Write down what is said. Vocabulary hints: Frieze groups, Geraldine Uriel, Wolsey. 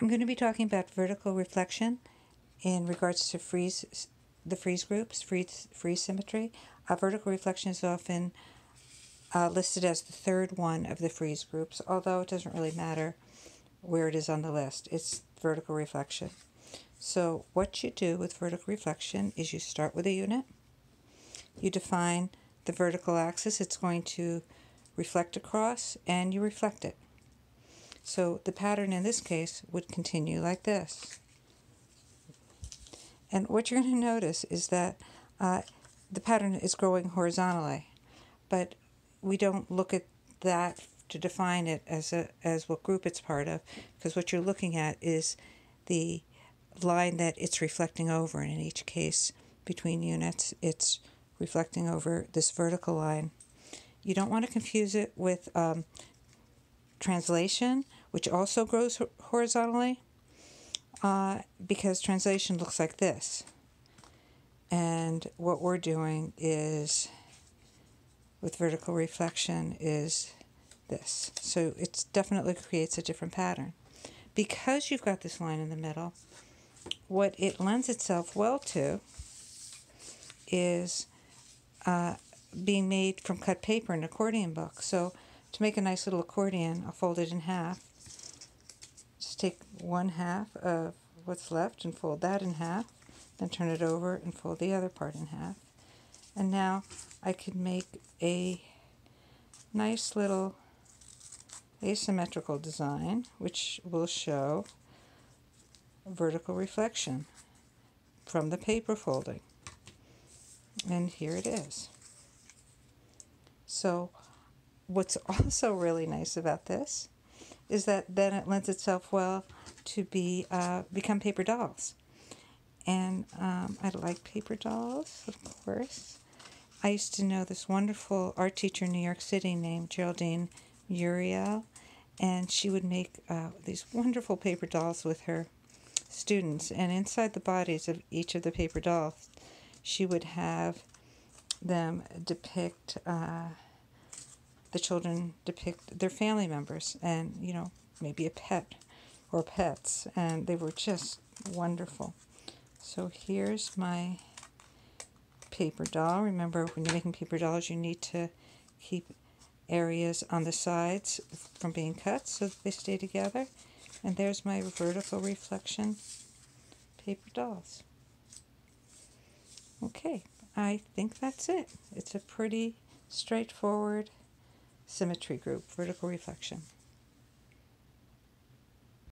I'm going to be talking about vertical reflection in regards to free symmetry. Vertical reflection is often listed as the third one of the freeze groups, although it doesn't really matter where it is on the list. It's vertical reflection. So what you do with vertical reflection is you start with a unit. You define the vertical axis it's going to reflect across, and you reflect it. So the pattern in this case would continue like this. And what you're going to notice is that the pattern is growing horizontally, but we don't look at that to define it as what group it's part of, because what you're looking at is the line that it's reflecting over, and in each case between units it's reflecting over this vertical line. You don't want to confuse it with translation, which also grows horizontally, because translation looks like this. And what we're doing is, with vertical reflection, is this. So it definitely creates a different pattern. Because you've got this line in the middle, what it lends itself well to is being made from cut paper in accordion book. So to make a nice little accordion, I'll fold it in half. Just take one half of what's left and fold that in half, then turn it over and fold the other part in half. And now I could make a nice little asymmetrical design, which will show vertical reflection from the paper folding. And here it is. So what's also really nice about this is that then it lends itself well to become paper dolls. And I like paper dolls, of course. I used to know this wonderful art teacher in New York City named Geraldine Uriel, and she would make these wonderful paper dolls with her students. And inside the bodies of each of the paper dolls, she would have them depict, the children depict their family members and, you know, maybe a pet or pets, and they were just wonderful. So here's my paper doll. Remember, when you're making paper dolls, you need to keep areas on the sides from being cut so that they stay together. And there's my vertical reflection paper dolls. Okay, I think that's it. It's a pretty straightforward symmetry group, vertical reflection.